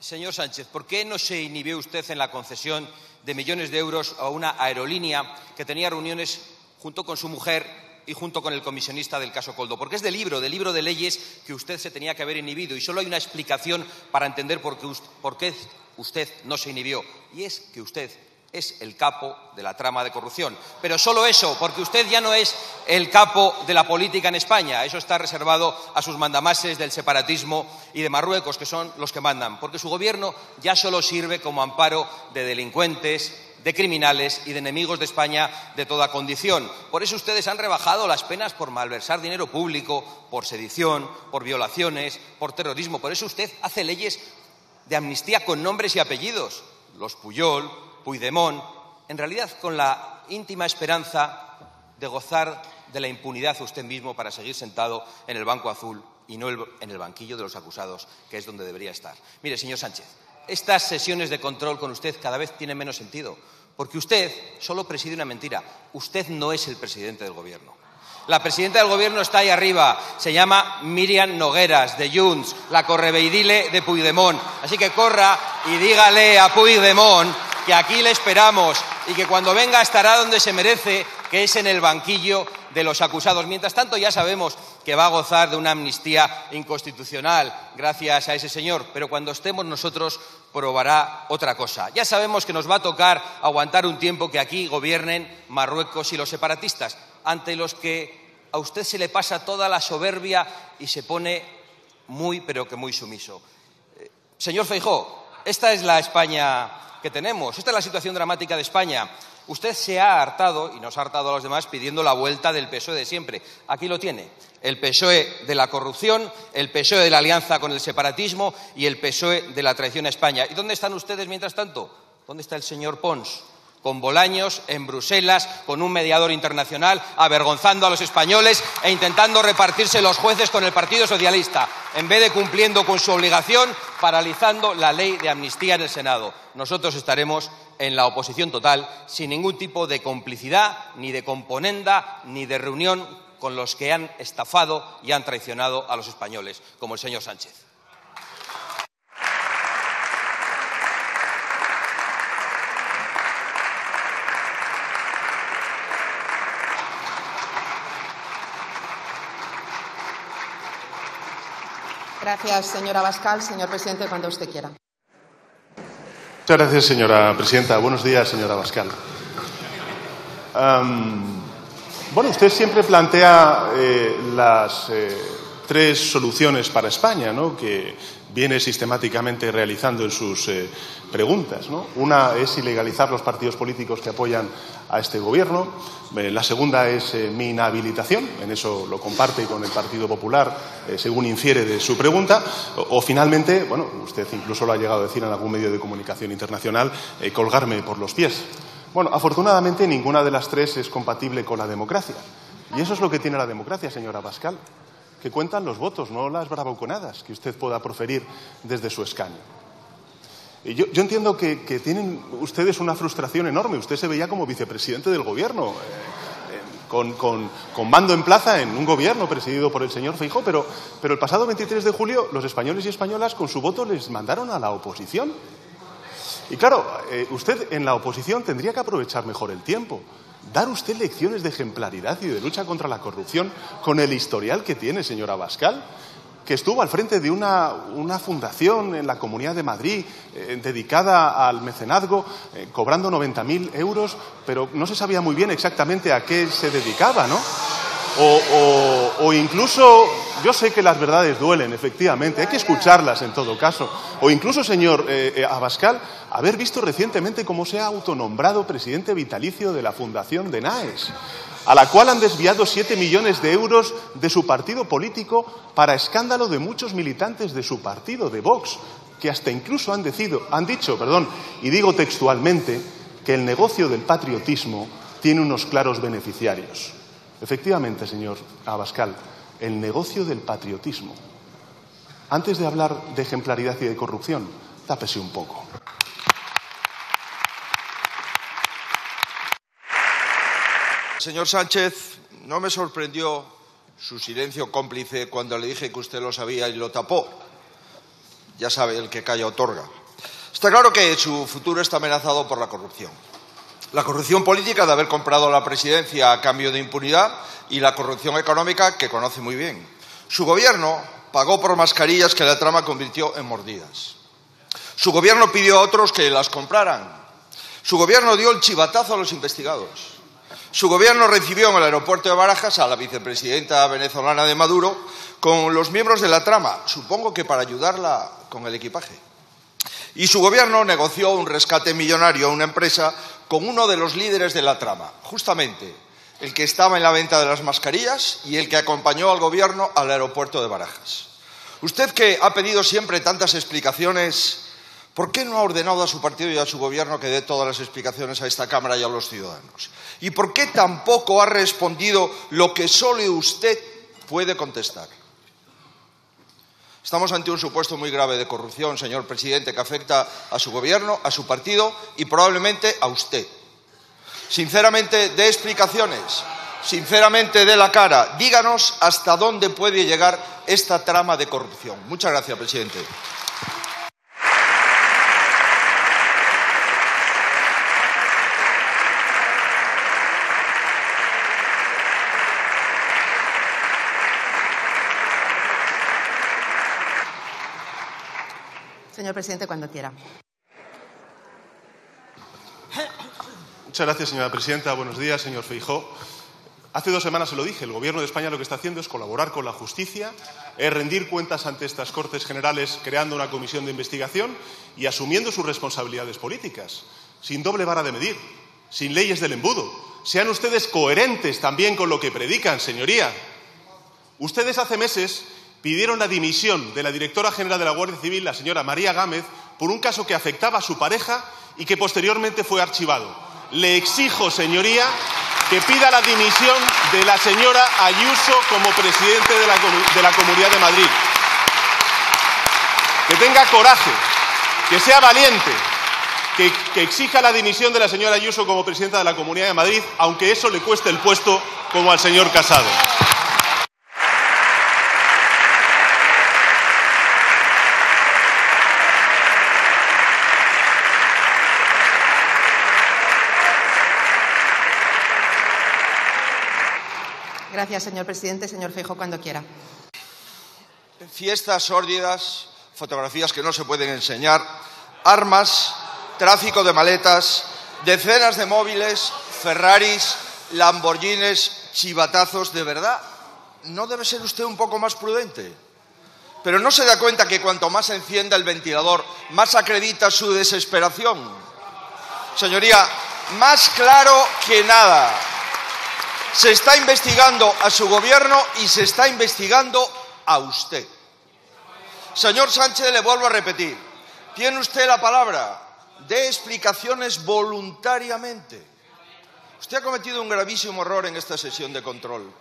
Señor Sánchez, ¿por qué no se inhibió usted en la concesión de millones de euros a una aerolínea que tenía reuniones junto con su mujer y junto con el comisionista del caso Koldo? Porque es del libro de leyes que usted se tenía que haber inhibido, y solo hay una explicación para entender por qué usted no se inhibió, y es que usted es el capo de la trama de corrupción. Pero solo eso, porque usted ya no es el capo de la política en España. Eso está reservado a sus mandamases del separatismo y de Marruecos, que son los que mandan. Porque su gobierno ya solo sirve como amparo de delincuentes, de criminales y de enemigos de España de toda condición. Por eso ustedes han rebajado las penas por malversar dinero público, por sedición, por violaciones, por terrorismo. Por eso usted hace leyes de amnistía con nombres y apellidos. Los Pujol, Puigdemont, en realidad con la íntima esperanza de gozar de la impunidad usted mismo para seguir sentado en el banco azul y no en el banquillo de los acusados, que es donde debería estar. Mire, señor Sánchez, estas sesiones de control con usted cada vez tienen menos sentido, porque usted solo preside una mentira. Usted no es el presidente del Gobierno. La presidenta del Gobierno está ahí arriba. Se llama Miriam Nogueras, de Junts, la correveidile de Puigdemont. Así que corra y dígale a Puigdemont que aquí le esperamos y que cuando venga estará donde se merece, que es en el banquillo de los acusados. Mientras tanto, ya sabemos que va a gozar de una amnistía inconstitucional gracias a ese señor, pero cuando estemos nosotros probará otra cosa. Ya sabemos que nos va a tocar aguantar un tiempo que aquí gobiernen Marruecos y los separatistas, ante los que a usted se le pasa toda la soberbia y se pone muy, pero que muy sumiso. Señor Feijóo, esta es la España que tenemos. Esta es la situación dramática de España. Usted se ha hartado, y nos ha hartado a los demás, pidiendo la vuelta del PSOE de siempre. Aquí lo tiene. El PSOE de la corrupción, el PSOE de la alianza con el separatismo y el PSOE de la traición a España. ¿Y dónde están ustedes mientras tanto? ¿Dónde está el señor Pons? Con Bolaños, en Bruselas, con un mediador internacional, avergonzando a los españoles e intentando repartirse los jueces con el Partido Socialista, en vez de cumpliendo con su obligación, paralizando la ley de amnistía en el Senado. Nosotros estaremos en la oposición total, sin ningún tipo de complicidad, ni de componenda, ni de reunión con los que han estafado y han traicionado a los españoles, como el señor Sánchez. Gracias, señora Abascal. Señor presidente, cuando usted quiera. Muchas gracias, señora presidenta. Buenos días, señora Abascal. Bueno, usted siempre plantea las tres soluciones para España, ¿no?, que viene sistemáticamente realizando en sus preguntas, ¿no? Una es ilegalizar los partidos políticos que apoyan a este gobierno. La segunda es mi inhabilitación, en eso lo comparte con el Partido Popular, según infiere de su pregunta. O finalmente, bueno, usted incluso lo ha llegado a decir en algún medio de comunicación internacional, colgarme por los pies. Bueno, afortunadamente ninguna de las tres es compatible con la democracia. Y eso es lo que tiene la democracia, señora Abascal, que cuentan los votos, no las bravuconadas que usted pueda proferir desde su escaño. Yo entiendo que tienen ustedes una frustración enorme. Usted se veía como vicepresidente del Gobierno, con mando en plaza en un Gobierno presidido por el señor Feijóo, pero el pasado 23 de julio los españoles y españolas con su voto les mandaron a la oposición. Y claro, usted en la oposición tendría que aprovechar mejor el tiempo, dar usted lecciones de ejemplaridad y de lucha contra la corrupción con el historial que tiene, señora Abascal, que estuvo al frente de una fundación en la Comunidad de Madrid dedicada al mecenazgo, cobrando 90.000 euros, pero no se sabía muy bien exactamente a qué se dedicaba, ¿no? O incluso, yo sé que las verdades duelen, efectivamente, hay que escucharlas en todo caso. O incluso, señor Abascal, haber visto recientemente cómo se ha autonombrado presidente vitalicio de la fundación de NAES, a la cual han desviado 7 millones de euros de su partido político para escándalo de muchos militantes de su partido, de Vox, que hasta incluso han dicho, y digo textualmente, que el negocio del patriotismo tiene unos claros beneficiarios. Efectivamente, señor Abascal, el negocio del patriotismo. Antes de hablar de ejemplaridad y de corrupción, tápese un poco. Señor Sánchez, no me sorprendió su silencio cómplice cuando le dije que usted lo sabía y lo tapó. Ya sabe, el que calla otorga. Está claro que su futuro está amenazado por la corrupción. La corrupción política de haber comprado la presidencia a cambio de impunidad y la corrupción económica que conoce muy bien. Su gobierno pagó por mascarillas que la trama convirtió en mordidas. Su gobierno pidió a otros que las compraran. Su gobierno dio el chivatazo a los investigados. Su gobierno recibió en el aeropuerto de Barajas a la vicepresidenta venezolana de Maduro con los miembros de la trama, supongo que para ayudarla con el equipaje. Y su gobierno negoció un rescate millonario a una empresa con uno de los líderes de la trama, justamente el que estaba en la venta de las mascarillas y el que acompañó al gobierno al aeropuerto de Barajas. Usted, que ha pedido siempre tantas explicaciones, ¿por qué no ha ordenado a su partido y a su gobierno que dé todas las explicaciones a esta Cámara y a los ciudadanos? ¿Y por qué tampoco ha respondido lo que solo usted puede contestar? Estamos ante un supuesto muy grave de corrupción, señor presidente, que afecta a su gobierno, a su partido y probablemente a usted. Sinceramente, dé explicaciones, sinceramente dé la cara. Díganos hasta dónde puede llegar esta trama de corrupción. Muchas gracias, presidente. Señor presidente, cuando quiera. Muchas gracias, señora presidenta. Buenos días, señor Feijóo. Hace 2 semanas se lo dije, el Gobierno de España lo que está haciendo es colaborar con la justicia, es rendir cuentas ante estas Cortes Generales creando una comisión de investigación y asumiendo sus responsabilidades políticas, sin doble vara de medir, sin leyes del embudo. Sean ustedes coherentes también con lo que predican, señoría. Ustedes hace meses pidieron la dimisión de la directora general de la Guardia Civil, la señora María Gámez, por un caso que afectaba a su pareja y que posteriormente fue archivado. Le exijo, señoría, que pida la dimisión de la señora Ayuso como presidente de la Comunidad de Madrid. Que tenga coraje, que sea valiente, que exija la dimisión de la señora Ayuso como presidenta de la Comunidad de Madrid, aunque eso le cueste el puesto como al señor Casado. Gracias, señor presidente. Señor Feijóo, cuando quiera. Fiestas sórdidas, fotografías que no se pueden enseñar, armas, tráfico de maletas, decenas de móviles, Ferraris, Lamborghinis, chivatazos. ¿De verdad no debe ser usted un poco más prudente? Pero ¿no se da cuenta que cuanto más encienda el ventilador, más acredita su desesperación? Señoría, más claro que nada. Se está investigando a su gobierno y se está investigando a usted. Señor Sánchez, le vuelvo a repetir, tiene usted la palabra, dé explicaciones voluntariamente. Usted ha cometido un gravísimo error en esta sesión de control.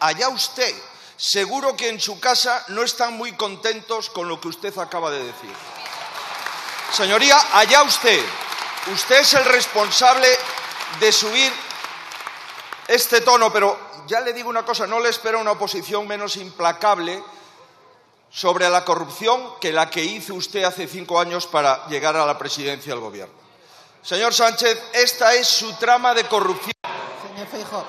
Allá usted, seguro que en su casa no están muy contentos con lo que usted acaba de decir. Señoría, allá usted, usted es el responsable de subir este tono, pero ya le digo una cosa, no le espero una oposición menos implacable sobre la corrupción que la que hizo usted hace 5 años para llegar a la presidencia del gobierno. Señor Sánchez, esta es su trama de corrupción. Señor Feijóo.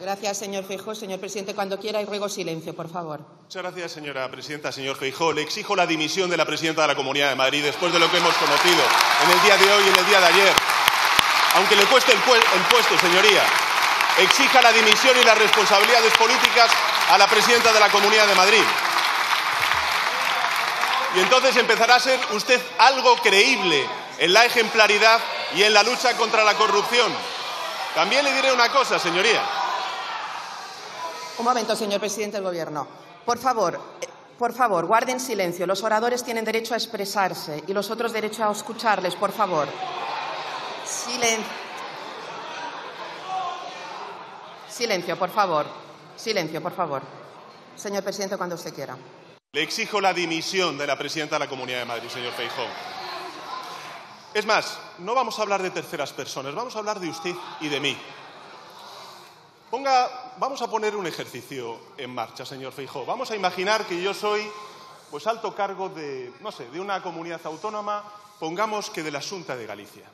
Gracias, señor Feijóo. Señor presidente, cuando quiera, y ruego silencio, por favor. Muchas gracias, señora presidenta. Señor Feijóo, le exijo la dimisión de la presidenta de la Comunidad de Madrid después de lo que hemos conocido en el día de hoy y en el día de ayer. Aunque le cueste el puesto, señoría, exija la dimisión y las responsabilidades políticas a la presidenta de la Comunidad de Madrid. Y entonces empezará a ser usted algo creíble en la ejemplaridad y en la lucha contra la corrupción. También le diré una cosa, señoría. Un momento, señor presidente del Gobierno. Por favor, guarden silencio. Los oradores tienen derecho a expresarse y los otros derecho a escucharles, por favor. Silencio, por favor. Silencio, por favor. Señor presidente, cuando usted quiera. Le exijo la dimisión de la presidenta de la Comunidad de Madrid, señor Feijóo. Es más, no vamos a hablar de terceras personas, vamos a hablar de usted y de mí. Vamos a poner un ejercicio en marcha, señor Feijóo. Vamos a imaginar que yo soy, pues, alto cargo de, no sé, de una comunidad autónoma, pongamos que de la Xunta de Galicia.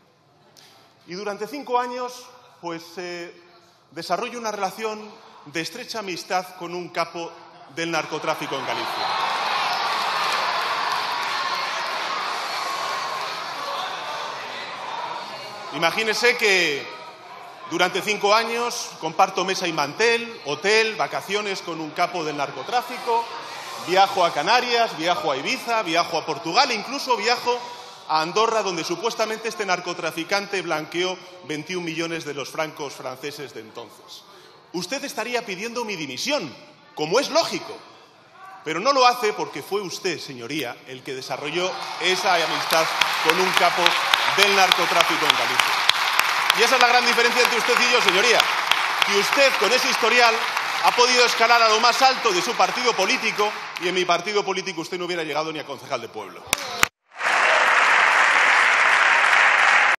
Y durante 5 años, pues, desarrollo una relación de estrecha amistad con un capo del narcotráfico en Galicia. Imagínese que durante 5 años comparto mesa y mantel, hotel, vacaciones con un capo del narcotráfico, viajo a Canarias, viajo a Ibiza, viajo a Portugal, e incluso viajo a Andorra, donde supuestamente este narcotraficante blanqueó 21 millones de los francos franceses de entonces. Usted estaría pidiendo mi dimisión, como es lógico, pero no lo hace porque fue usted, señoría, el que desarrolló esa amistad con un capo del narcotráfico en Galicia. Y esa es la gran diferencia entre usted y yo, señoría, que usted, con ese historial, ha podido escalar a lo más alto de su partido político, y en mi partido político usted no hubiera llegado ni a concejal de pueblo.